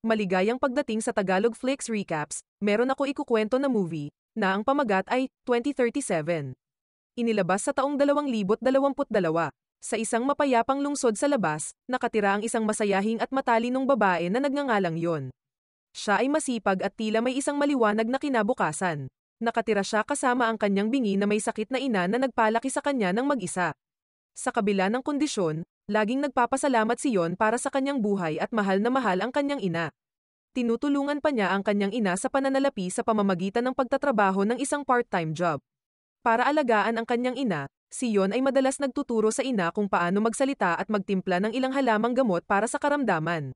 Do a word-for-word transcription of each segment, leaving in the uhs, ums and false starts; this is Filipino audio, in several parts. Maligayang pagdating sa Tagalog Flix Recaps, meron ako ikukwento na movie, na ang pamagat ay twenty thirty-seven. Inilabas sa taong dalawang libo dalawampu't dalawa, sa isang mapayapang lungsod sa labas, nakatira ang isang masayahing at matalinong babae na nagngangalang Yoon. Siya ay masipag at tila may isang maliwanag na kinabukasan. Nakatira siya kasama ang kanyang bingi na may sakit na ina na nagpalaki sa kanya ng mag-isa. Sa kabila ng kondisyon, laging nagpapasalamat si Yoon para sa kanyang buhay at mahal na mahal ang kanyang ina. Tinutulungan pa niya ang kanyang ina sa pananalapi sa pamamagitan ng pagtatrabaho ng isang part-time job. Para alagaan ang kanyang ina, si Yoon ay madalas nagtuturo sa ina kung paano magsalita at magtimpla ng ilang halamang gamot para sa karamdaman.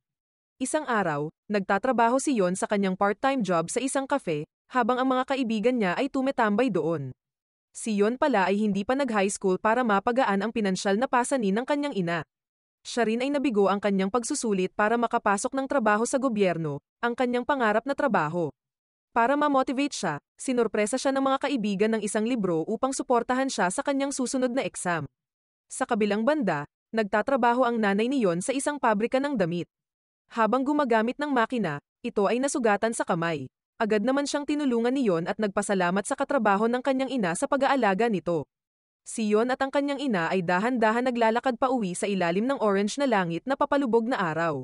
Isang araw, nagtatrabaho si Yoon sa kanyang part-time job sa isang cafe, habang ang mga kaibigan niya ay tumetambay doon. Si Yoon pala ay hindi pa nag-high school para mapagaan ang pinansyal na pasanin ng kanyang ina. Siya rin ay nabigo ang kanyang pagsusulit para makapasok ng trabaho sa gobyerno, ang kanyang pangarap na trabaho. Para ma-motivate siya, sinurpresa siya ng mga kaibigan ng isang libro upang suportahan siya sa kanyang susunod na exam. Sa kabilang banda, nagtatrabaho ang nanay ni Yoon sa isang pabrika ng damit. Habang gumagamit ng makina, ito ay nasugatan sa kamay. Agad naman siyang tinulungan ni Yoon at nagpasalamat sa katrabaho ng kanyang ina sa pag-aalaga nito. Si Yoon at ang kanyang ina ay dahan-dahan naglalakad pa uwi sa ilalim ng orange na langit na papalubog na araw.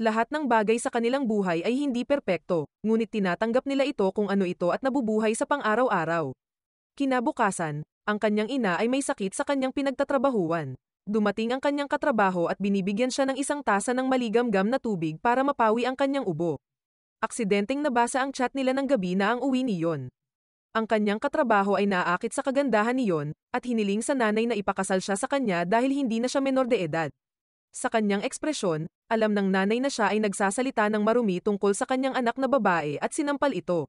Lahat ng bagay sa kanilang buhay ay hindi perpekto, ngunit tinatanggap nila ito kung ano ito at nabubuhay sa pang-araw-araw. Kinabukasan, ang kanyang ina ay may sakit sa kanyang pinagtatrabahuan. Dumating ang kanyang katrabaho at binibigyan siya ng isang tasa ng maligamgam na tubig para mapawi ang kanyang ubo. Aksidenteng nabasa ang chat nila ng gabi na ang uwi ni Yoon. Ang kanyang katrabaho ay naaakit sa kagandahan ni Yoon, at hiniling sa nanay na ipakasal siya sa kanya dahil hindi na siya menor de edad. Sa kanyang ekspresyon, alam ng nanay na siya ay nagsasalita ng marumi tungkol sa kanyang anak na babae at sinampal ito.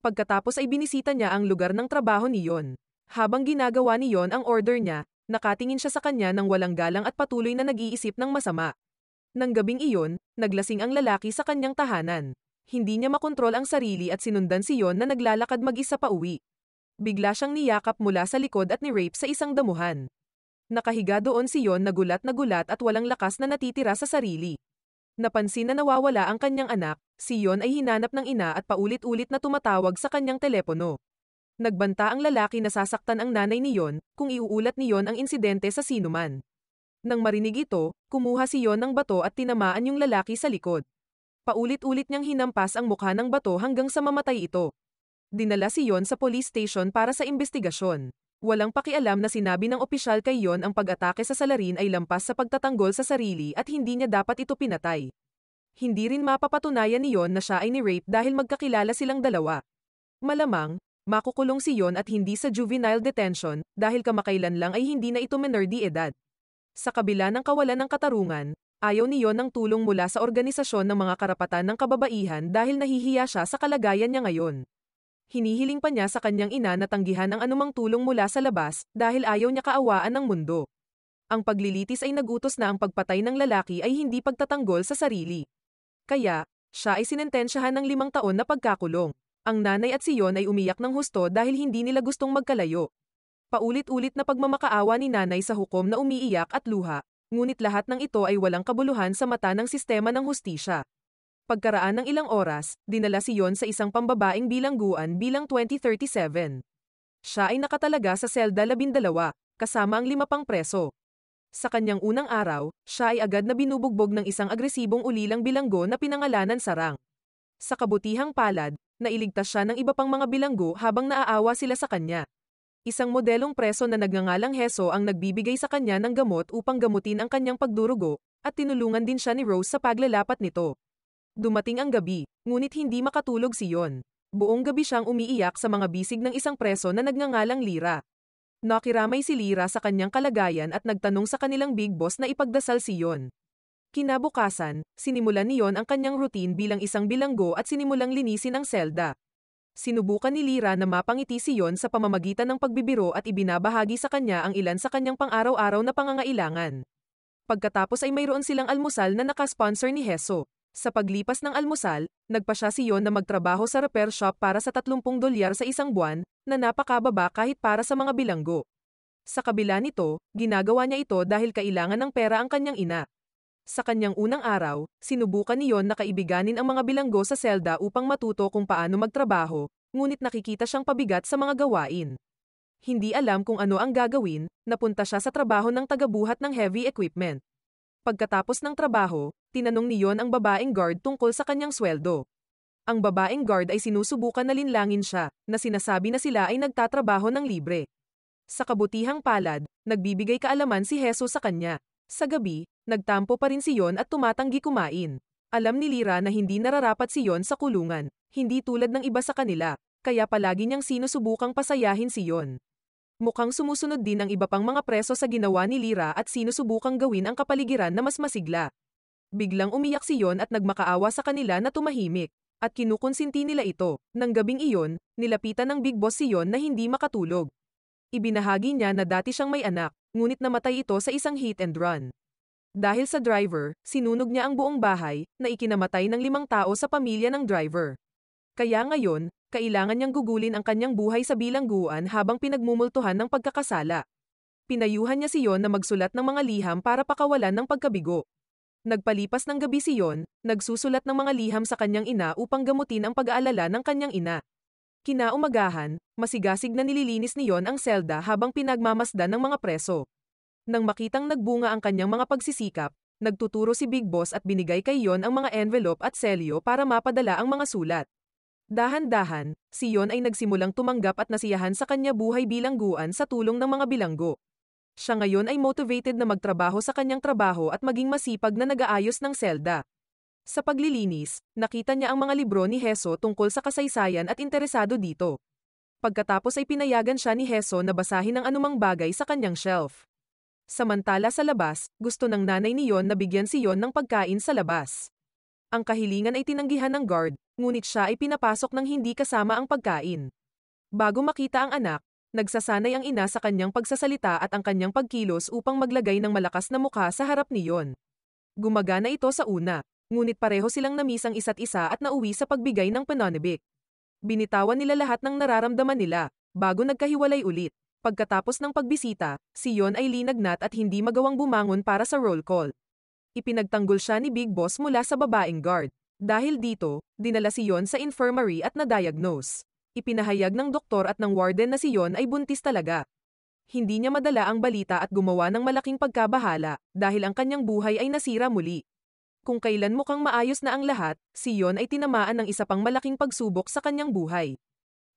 Pagkatapos ay binisita niya ang lugar ng trabaho ni Yoon. Habang ginagawa ni Yoon ang order niya, nakatingin siya sa kanya ng walang galang at patuloy na nag-iisip ng masama. Nang gabing iyon, naglasing ang lalaki sa kanyang tahanan. Hindi niya makontrol ang sarili at sinundan si Yoon na naglalakad mag-isa pa uwi. Bigla siyang niyakap mula sa likod at ni-rape sa isang damuhan. Nakahiga doon si Yoon na gulat na gulat at walang lakas na natitira sa sarili. Napansin na nawawala ang kanyang anak, si Yoon ay hinanap ng ina at paulit-ulit na tumatawag sa kanyang telepono. Nagbanta ang lalaki na sasaktan ang nanay ni Yoon kung iuulat ni Yoon ang insidente sa sinuman. Nang marinig ito, kumuha si Yoon ng bato at tinamaan yung lalaki sa likod. Paulit-ulit niyang hinampas ang mukha ng bato hanggang sa mamatay ito. Dinala si Yoon sa police station para sa investigasyon. Walang pakialam na sinabi ng opisyal kay Yoon ang pag-atake sa salarin ay lampas sa pagtatanggol sa sarili at hindi niya dapat ito pinatay. Hindi rin mapapatunayan ni Yoon na siya ay ni-rape dahil magkakilala silang dalawa. Malamang, makukulong si Yoon at hindi sa juvenile detention dahil kamakailan lang ay hindi na ito menor de edad. Sa kabila ng kawalan ng katarungan, ayaw ni Yoon ng tulong mula sa organisasyon ng mga karapatan ng kababaihan dahil nahihiya siya sa kalagayan niya ngayon. Hinihiling pa niya sa kanyang ina na tanggihan ang anumang tulong mula sa labas dahil ayaw niya kaawaan ng mundo. Ang paglilitis ay nagutos na ang pagpatay ng lalaki ay hindi pagtatanggol sa sarili. Kaya, siya ay sinentensyahan ng limang taon na pagkakulong. Ang nanay at si Yoon ay umiyak ng husto dahil hindi nila gustong magkalayo. Paulit-ulit na pagmamakaawa ni nanay sa hukom na umiiyak at luha. Ngunit lahat ng ito ay walang kabuluhan sa mata ng sistema ng hustisya. Pagkaraan ng ilang oras, dinala si Yoon sa isang pambabaing bilangguan bilang twenty thirty-seven. Siya ay nakatalaga sa selda labindalawa, kasama ang lima pang preso. Sa kanyang unang araw, siya ay agad na binubugbog ng isang agresibong ulilang bilanggo na pinangalanan Sarang. Sa kabutihang palad, nailigtas siya ng iba pang mga bilanggo habang naaawa sila sa kanya. Isang modelong preso na nagngangalang Heso ang nagbibigay sa kanya ng gamot upang gamutin ang kanyang pagdurugo, at tinulungan din siya ni Rose sa paglalapat nito. Dumating ang gabi, ngunit hindi makatulog si Yoon. Buong gabi siyang umiiyak sa mga bisig ng isang preso na nagngangalang Lira. Nakiramay si Lira sa kanyang kalagayan at nagtanong sa kanilang Big Boss na ipagdasal si Yoon. Kinabukasan, sinimulan ni Yoon ang kanyang routine bilang isang bilanggo at sinimulang linisin ang selda. Sinubukan ni Lira na mapangiti si Yoon sa pamamagitan ng pagbibiro at ibinabahagi sa kanya ang ilan sa kanyang pang-araw-araw na pangangailangan. Pagkatapos ay mayroon silang almusal na nakasponsor ni Heso. Sa paglipas ng almusal, nagpa siya si Yoon na magtrabaho sa repair shop para sa thirty dolyar sa isang buwan, na napakababa kahit para sa mga bilanggo. Sa kabila nito, ginagawa niya ito dahil kailangan ng pera ang kanyang ina. Sa kanyang unang araw, sinubukan ni Yoon na kaibiganin ang mga bilanggo sa selda upang matuto kung paano magtrabaho, ngunit nakikita siyang pabigat sa mga gawain. Hindi alam kung ano ang gagawin, napunta siya sa trabaho ng tagabuhat ng heavy equipment. Pagkatapos ng trabaho, tinanong ni Yoon ang babaeng guard tungkol sa kanyang sweldo. Ang babaeng guard ay sinusubukan na linlangin siya, na sinasabi na sila ay nagtatrabaho ng libre. Sa kabutihang palad, nagbibigay kaalaman si Heso sa kanya. Sa gabi, nagtampo pa rin si Yoon at tumatanggi kumain. Alam ni Lira na hindi nararapat si Yoon sa kulungan, hindi tulad ng iba sa kanila, kaya palagi niyang sinusubukang pasayahin si Yoon. Mukhang sumusunod din ang iba pang mga preso sa ginawa ni Lira at sinusubukang gawin ang kapaligiran na mas masigla. Biglang umiyak si Yoon at nagmakaawa sa kanila na tumahimik, at kinukonsinti nila ito. Nang gabing iyon, nilapitan ng Big Boss si Yoon na hindi makatulog. Ibinahagi niya na dati siyang may anak, ngunit namatay ito sa isang hit and run. Dahil sa driver, sinunog niya ang buong bahay na ikinamatay ng limang tao sa pamilya ng driver. Kaya ngayon, kailangan niyang gugulin ang kanyang buhay sa bilangguan habang pinagmumultuhan ng pagkakasala. Pinayuhan niya si Yoon na magsulat ng mga liham para pakawalan ng pagkabigo. Nagpalipas ng gabi si Yoon, nagsusulat ng mga liham sa kanyang ina upang gamutin ang pag-aalala ng kanyang ina. Kinaumagahan, masigasig na nililinis ni Yoon ang selda habang pinagmamasdan ng mga preso. Nang makitang nagbunga ang kanyang mga pagsisikap, nagtuturo si Big Boss at binigay kay Yoon ang mga envelope at selyo para mapadala ang mga sulat. Dahan-dahan, si Yoon ay nagsimulang tumanggap at nasiyahan sa kanya buhay bilangguan sa tulong ng mga bilanggo. Siya ngayon ay motivated na magtrabaho sa kanyang trabaho at maging masipag na nag-aayos ng selda. Sa paglilinis, nakita niya ang mga libro ni Heso tungkol sa kasaysayan at interesado dito. Pagkatapos ay pinayagan siya ni Heso na basahin ang anumang bagay sa kanyang shelf. Samantala sa labas, gusto ng nanay ni Yoon na bigyan si Yoon ng pagkain sa labas. Ang kahilingan ay tinanggihan ng guard, ngunit siya ay pinapasok ng hindi kasama ang pagkain. Bago makita ang anak, nagsasanay ang ina sa kanyang pagsasalita at ang kanyang pagkilos upang maglagay ng malakas na mukha sa harap ni Yoon. Gumagana ito sa una. Ngunit pareho silang namisang isa't isa at nauwi sa pagbigay ng pananabik. Binitawan nila lahat ng nararamdaman nila, bago nagkahiwalay ulit. Pagkatapos ng pagbisita, si Yoon ay linagnat at hindi magawang bumangon para sa roll call. Ipinagtanggol siya ni Big Boss mula sa babaeng guard. Dahil dito, dinala si Yoon sa infirmary at na-diagnose. Ipinahayag ng doktor at ng warden na si Yoon ay buntis talaga. Hindi niya madala ang balita at gumawa ng malaking pagkabahala, dahil ang kanyang buhay ay nasira muli. Kung kailan mukhang maayos na ang lahat, si Yoon ay tinamaan ng isa pang malaking pagsubok sa kanyang buhay.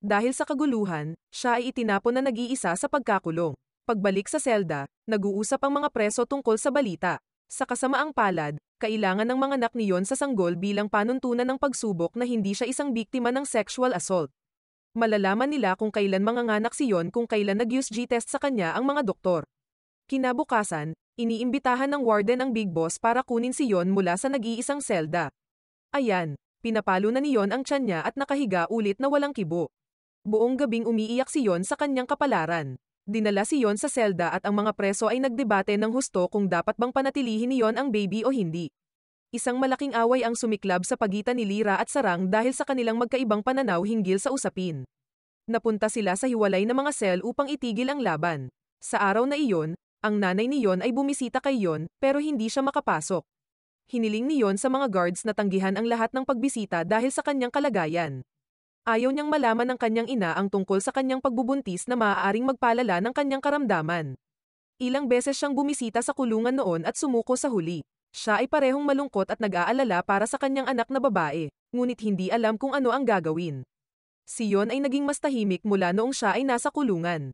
Dahil sa kaguluhan, siya ay itinapon na nag-iisa sa pagkakulong. Pagbalik sa selda, nag-uusap ang mga preso tungkol sa balita. Sa kasamaang palad, kailangan ng mga anak ni Yoon sa sanggol bilang panuntunan ng pagsubok na hindi siya isang biktima ng sexual assault. Malalaman nila kung kailan manganganak si Yoon kung kailan nag-U S G test sa kanya ang mga doktor. Kinabukasan, iniimbitahan ng warden ang Big Boss para kunin si Yoon mula sa nag-iisang selda. Ayan, pinapalo na ni Yoon ang tiyan niya at nakahiga ulit na walang kibo. Buong gabing umiiyak si Yoon sa kanyang kapalaran. Dinala si Yoon sa selda at ang mga preso ay nagdebate ng husto kung dapat bang panatilihin ni Yoon ang baby o hindi. Isang malaking away ang sumiklab sa pagitan ni Lira at Sarang dahil sa kanilang magkaibang pananaw hinggil sa usapin. Napunta sila sa hiwalay na mga sel upang itigil ang laban. Sa araw na iyon, ang nanay ni Yoon ay bumisita kay Yoon, pero hindi siya makapasok. Hiniling ni Yoon sa mga guards na tanggihan ang lahat ng pagbisita dahil sa kanyang kalagayan. Ayaw niyang malaman ng kanyang ina ang tungkol sa kanyang pagbubuntis na maaaring magpalala ng kanyang karamdaman. Ilang beses siyang bumisita sa kulungan noon at sumuko sa huli. Siya ay parehong malungkot at nag-aalala para sa kanyang anak na babae, ngunit hindi alam kung ano ang gagawin. Si Yoon ay naging mas tahimik mula noong siya ay nasa kulungan.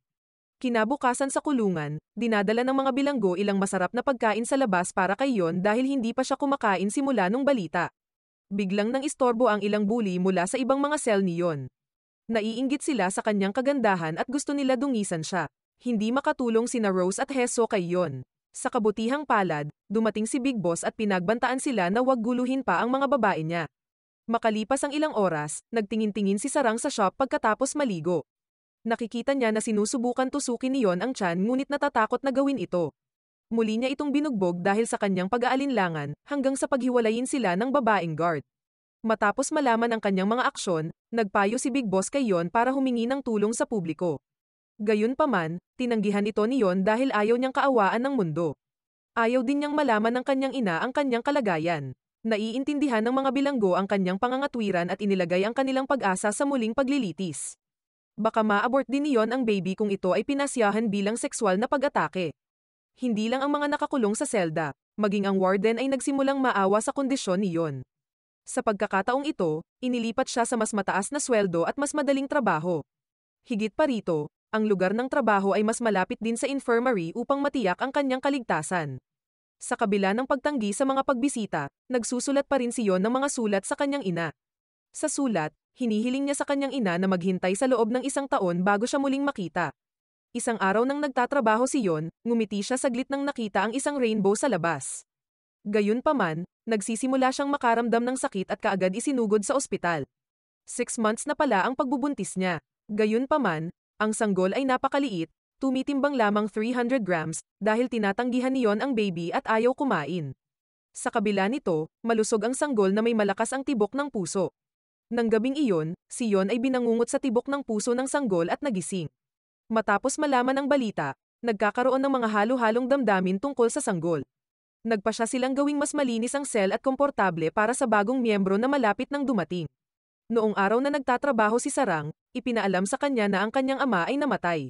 Kinabukasan sa kulungan, dinadala ng mga bilanggo ilang masarap na pagkain sa labas para kay Yoon dahil hindi pa siya kumakain simula nung balita. Biglang nang istorbo ang ilang bully mula sa ibang mga cell ni Yoon. Naiinggit sila sa kanyang kagandahan at gusto nila dungisan siya. Hindi makatulong sina Rose at Heso kay Yoon. Sa kabutihang palad, dumating si Big Boss at pinagbantaan sila na huwag guluhin pa ang mga babae niya. Makalipas ang ilang oras, nagtingin-tingin si Sarang sa shop pagkatapos maligo. Nakikita niya na sinusubukan tusukin ni Yoon ang tiyan ngunit natatakot na gawin ito. Muli niya itong binugbog dahil sa kanyang pag-aalinlangan hanggang sa paghiwalayin sila ng babaeng guard. Matapos malaman ang kanyang mga aksyon, nagpayo si Big Boss kay Yoon para humingi ng tulong sa publiko. Gayunpaman, tinanggihan ito ni Yoon dahil ayaw niyang kaawaan ng mundo. Ayaw din niyang malaman ng kanyang ina ang kanyang kalagayan. Naiintindihan ng mga bilanggo ang kanyang pangangatwiran at inilagay ang kanilang pag-asa sa muling paglilitis. Baka ma-abort din ni Yoon ang baby kung ito ay pinasyahan bilang sexual na pag-atake. Hindi lang ang mga nakakulong sa selda, maging ang warden ay nagsimulang maawa sa kondisyon ni Yoon. Sa pagkakataong ito, inilipat siya sa mas mataas na sweldo at mas madaling trabaho. Higit pa rito, ang lugar ng trabaho ay mas malapit din sa infirmary upang matiyak ang kanyang kaligtasan. Sa kabila ng pagtanggi sa mga pagbisita, nagsusulat pa rin si Yoon ng mga sulat sa kanyang ina. Sa sulat, hinihiling niya sa kanyang ina na maghintay sa loob ng isang taon bago siya muling makita. Isang araw nang nagtatrabaho si Yoon, ngumiti siya saglit nang nakita ang isang rainbow sa labas. Gayunpaman, nagsisimula siyang makaramdam ng sakit at kaagad isinugod sa ospital. Six months na pala ang pagbubuntis niya. Gayunpaman, ang sanggol ay napakaliit, tumitimbang lamang three hundred grams dahil tinatanggihan ni Yoon ang baby at ayaw kumain. Sa kabila nito, malusog ang sanggol na may malakas ang tibok ng puso. Nang gabing iyon, si Yoon ay binangungot sa tibok ng puso ng sanggol at nagising. Matapos malaman ang balita, nagkakaroon ng mga halo-halong damdamin tungkol sa sanggol. Nagpa siya silang gawing mas malinis ang cell at komportable para sa bagong miyembro na malapit nang dumating. Noong araw na nagtatrabaho si Sarang, ipinaalam sa kanya na ang kanyang ama ay namatay.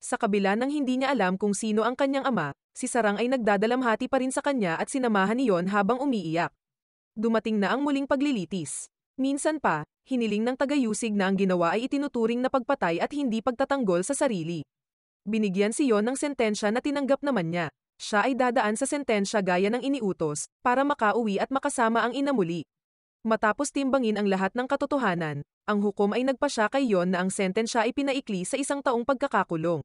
Sa kabila ng hindi niya alam kung sino ang kanyang ama, si Sarang ay nagdadalamhati pa rin sa kanya at sinamahan ni Yoon habang umiiyak. Dumating na ang muling paglilitis. Minsan pa, hiniling ng tagayusig na ang ginawa ay itinuturing na pagpatay at hindi pagtatanggol sa sarili. Binigyan si Yoon ng sentensya na tinanggap naman niya. Siya ay dadaan sa sentensya gaya ng iniutos, para makauwi at makasama ang ina muli. Matapos timbangin ang lahat ng katotohanan, ang hukom ay nagpasya kay Yoon na ang sentensya ay pinaikli sa isang taong pagkakakulong.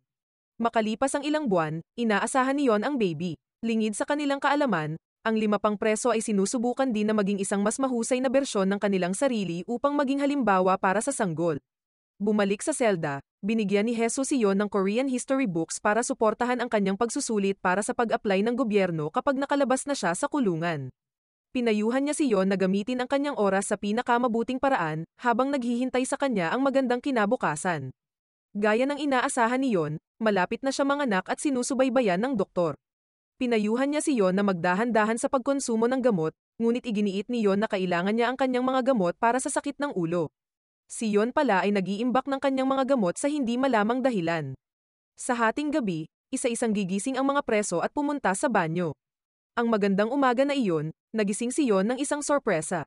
Makalipas ang ilang buwan, inaasahan ni Yoon ang baby. Lingid sa kanilang kaalaman, ang lima pang preso ay sinusubukan din na maging isang mas mahusay na bersyon ng kanilang sarili upang maging halimbawa para sa sanggol. Bumalik sa selda, binigyan ni Heso si Yoon ng Korean history books para suportahan ang kanyang pagsusulit para sa pag-apply ng gobyerno kapag nakalabas na siya sa kulungan. Pinayuhan niya si Yoon na gamitin ang kanyang oras sa pinakamabuting paraan habang naghihintay sa kanya ang magandang kinabukasan. Gaya ng inaasahan ni Yoon, malapit na siya manganak at sinusubaybayan ng doktor. Pinayuhan niya si Yoon na magdahan-dahan sa pagkonsumo ng gamot, ngunit iginiit ni Yoon na kailangan niya ang kanyang mga gamot para sa sakit ng ulo. Si Yoon pala ay nag-iimbak ng kanyang mga gamot sa hindi malamang dahilan. Sa hating gabi, isa-isang gigising ang mga preso at pumunta sa banyo. Ang magandang umaga na iyon, nagising si Yoon ng isang sorpresa.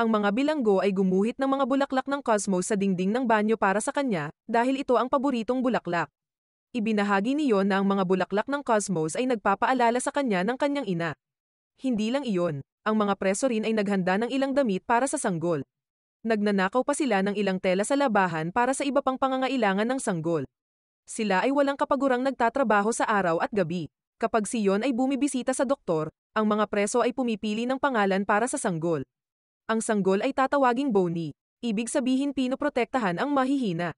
Ang mga bilanggo ay gumuhit ng mga bulaklak ng cosmos sa dingding ng banyo para sa kanya dahil ito ang paboritong bulaklak. Ibinahagi ni Yoon na ang mga bulaklak ng cosmos ay nagpapaalala sa kanya ng kanyang ina. Hindi lang iyon, ang mga preso rin ay naghanda ng ilang damit para sa sanggol. Nagnanakaw pa sila ng ilang tela sa labahan para sa iba pang pangangailangan ng sanggol. Sila ay walang kapagurang nagtatrabaho sa araw at gabi. Kapag si Yoon ay bumibisita sa doktor, ang mga preso ay pumipili ng pangalan para sa sanggol. Ang sanggol ay tatawaging Bonnie, ibig sabihin pinoprotektahan ang mahihina.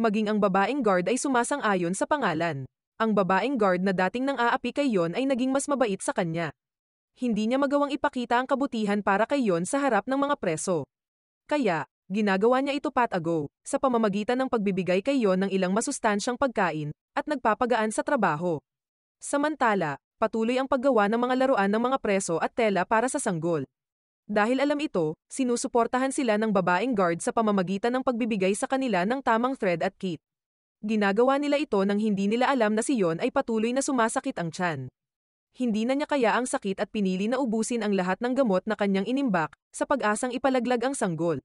Maging ang babaeng guard ay sumasang-ayon sa pangalan. Ang babaeng guard na dating nang aapi kay Yoon ay naging mas mabait sa kanya. Hindi niya magawang ipakita ang kabutihan para kay Yoon sa harap ng mga preso. Kaya, ginagawa niya ito patago, sa pamamagitan ng pagbibigay kay Yoon ng ilang masustansyang pagkain, at nagpapagaan sa trabaho. Samantala, patuloy ang paggawa ng mga laruan ng mga preso at tela para sa sanggol. Dahil alam ito, sinusuportahan sila ng babaeng guard sa pamamagitan ng pagbibigay sa kanila ng tamang thread at kit. Ginagawa nila ito nang hindi nila alam na si Yoon ay patuloy na sumasakit ang tiyan. Hindi na niya kaya ang sakit at pinili na ubusin ang lahat ng gamot na kanyang inimbak sa pag-asang ipalaglag ang sanggol.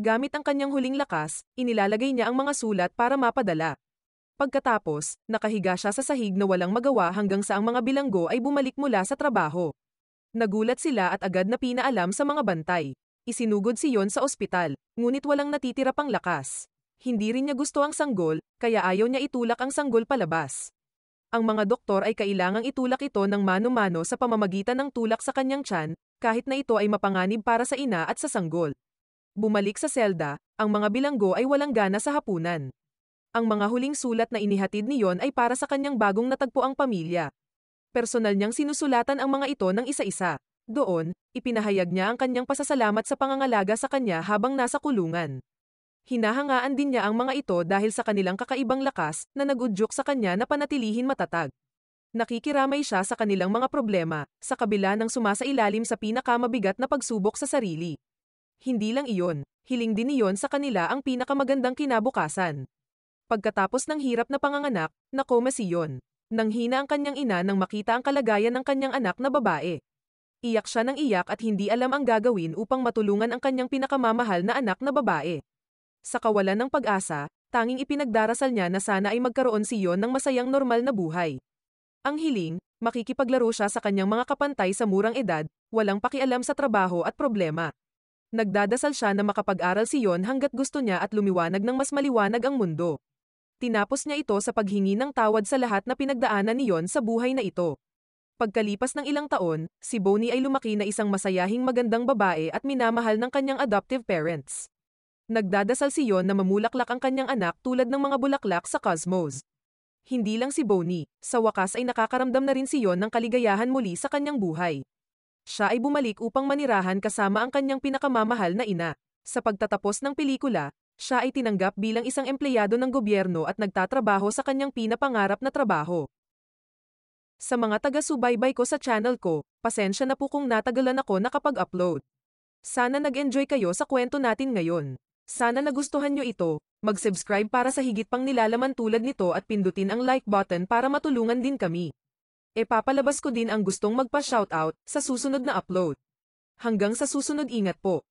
Gamit ang kanyang huling lakas, inilalagay niya ang mga sulat para mapadala. Pagkatapos, nakahiga siya sa sahig na walang magawa hanggang sa ang mga bilanggo ay bumalik mula sa trabaho. Nagulat sila at agad na pinaalam sa mga bantay. Isinugod si Yoon sa ospital, ngunit walang natitira pang lakas. Hindi rin niya gusto ang sanggol, kaya ayaw niya itulak ang sanggol palabas. Ang mga doktor ay kailangang itulak ito ng mano-mano sa pamamagitan ng tulak sa kanyang tiyan, kahit na ito ay mapanganib para sa ina at sa sanggol. Bumalik sa selda, ang mga bilanggo ay walang gana sa hapunan. Ang mga huling sulat na inihatid ni Yoon ay para sa kanyang bagong natagpuang pamilya. Personal niyang sinusulatan ang mga ito ng isa-isa. Doon, ipinahayag niya ang kanyang pasasalamat sa pangangalaga sa kanya habang nasa kulungan. Hinahangaan din niya ang mga ito dahil sa kanilang kakaibang lakas na nagudyok sa kanya na panatilihin matatag. Nakikiramay siya sa kanilang mga problema, sa kabila ng sumasailalim sa pinakamabigat na pagsubok sa sarili. Hindi lang iyon, hiling din iyon sa kanila ang pinakamagandang kinabukasan. Pagkatapos ng hirap na panganganak, nakoma si Yoon. Nanghina ang kanyang ina nang makita ang kalagayan ng kanyang anak na babae. Iyak siya ng iyak at hindi alam ang gagawin upang matulungan ang kanyang pinakamamahal na anak na babae. Sa kawalan ng pag-asa, tanging ipinagdarasal niya na sana ay magkaroon si Yoon ng masayang normal na buhay. Ang hiling, makikipaglaro siya sa kanyang mga kapantay sa murang edad, walang pakialam sa trabaho at problema. Nagdadasal siya na makapag-aral si Yoon hanggat gusto niya at lumiwanag ng mas maliwanag ang mundo. Tinapos niya ito sa paghingi ng tawad sa lahat na pinagdaanan ni Yoon sa buhay na ito. Pagkalipas ng ilang taon, si Bonnie ay lumaki na isang masayahing magandang babae at minamahal ng kanyang adoptive parents. Nagdadasal si Yoon na mamulaklak ang kanyang anak tulad ng mga bulaklak sa cosmos. Hindi lang si Bonnie, sa wakas ay nakakaramdam na rin si Yoon ng kaligayahan muli sa kanyang buhay. Siya ay bumalik upang manirahan kasama ang kanyang pinakamamahal na ina. Sa pagtatapos ng pelikula, siya ay tinanggap bilang isang empleyado ng gobyerno at nagtatrabaho sa kanyang pinapangarap na trabaho. Sa mga taga-subaybay ko sa channel ko, pasensya na po kung natagalan ako nakapag-upload. Sana nag-enjoy kayo sa kwento natin ngayon. Sana nagustuhan nyo ito. Mag-subscribe para sa higit pang nilalaman tulad nito at pindutin ang like button para matulungan din kami. E papalabas ko din ang gustong magpa-shoutout sa susunod na upload. Hanggang sa susunod, ingat po.